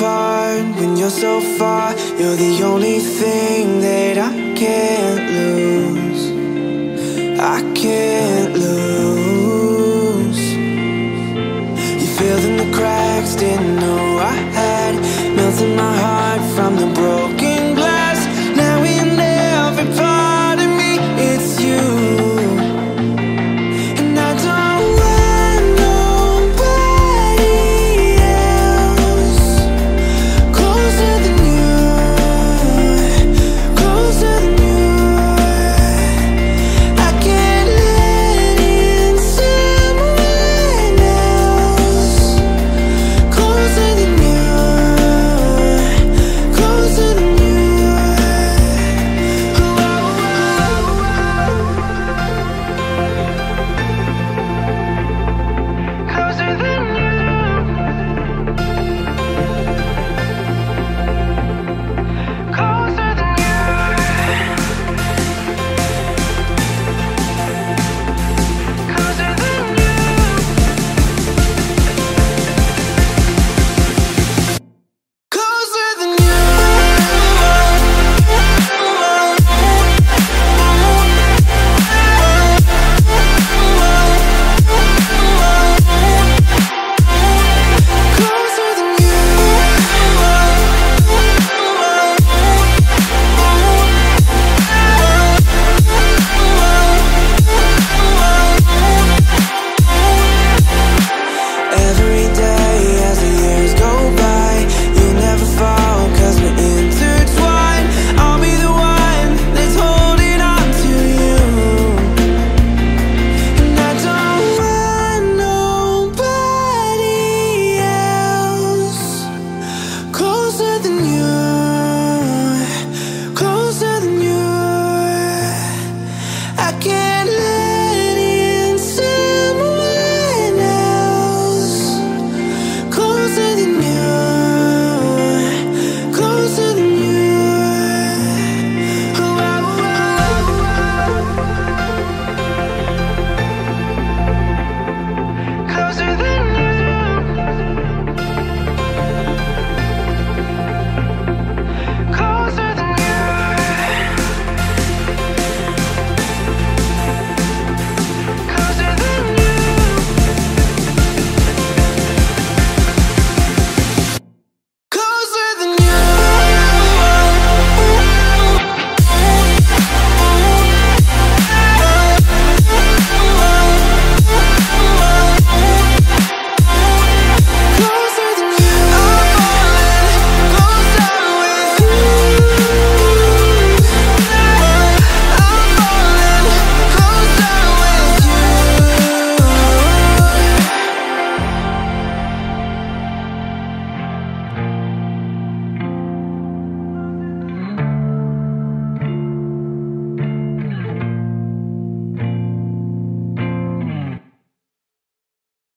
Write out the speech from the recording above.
apart when you're so far. You're the only thing that I can't lose. I can't lose. You filled in the cracks, didn't know I had. Melting my heart from the broken.